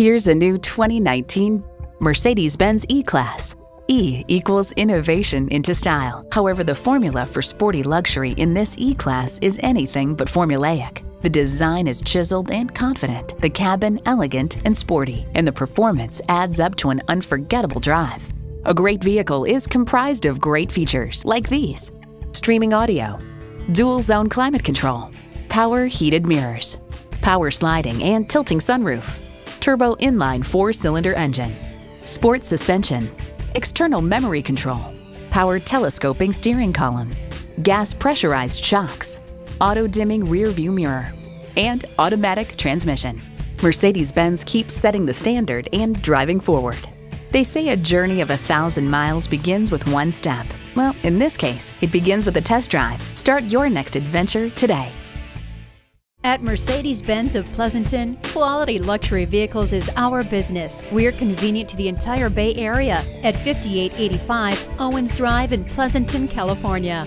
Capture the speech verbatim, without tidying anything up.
Here's a new twenty nineteen Mercedes-Benz E-Class. E equals innovation into style. However, the formula for sporty luxury in this E-Class is anything but formulaic. The design is chiseled and confident, the cabin elegant and sporty, and the performance adds up to an unforgettable drive. A great vehicle is comprised of great features like these: streaming audio, dual zone climate control, power heated mirrors, power sliding and tilting sunroof, turbo inline four-cylinder engine, sport suspension, external memory control, power telescoping steering column, gas pressurized shocks, auto-dimming rear-view mirror, and automatic transmission. Mercedes-Benz keeps setting the standard and driving forward. They say a journey of a thousand miles begins with one step. Well, in this case, it begins with a test drive. Start your next adventure today. At Mercedes-Benz of Pleasanton, quality luxury vehicles is our business. We're convenient to the entire Bay Area at fifty-eight eighty-five Owens Drive in Pleasanton, California.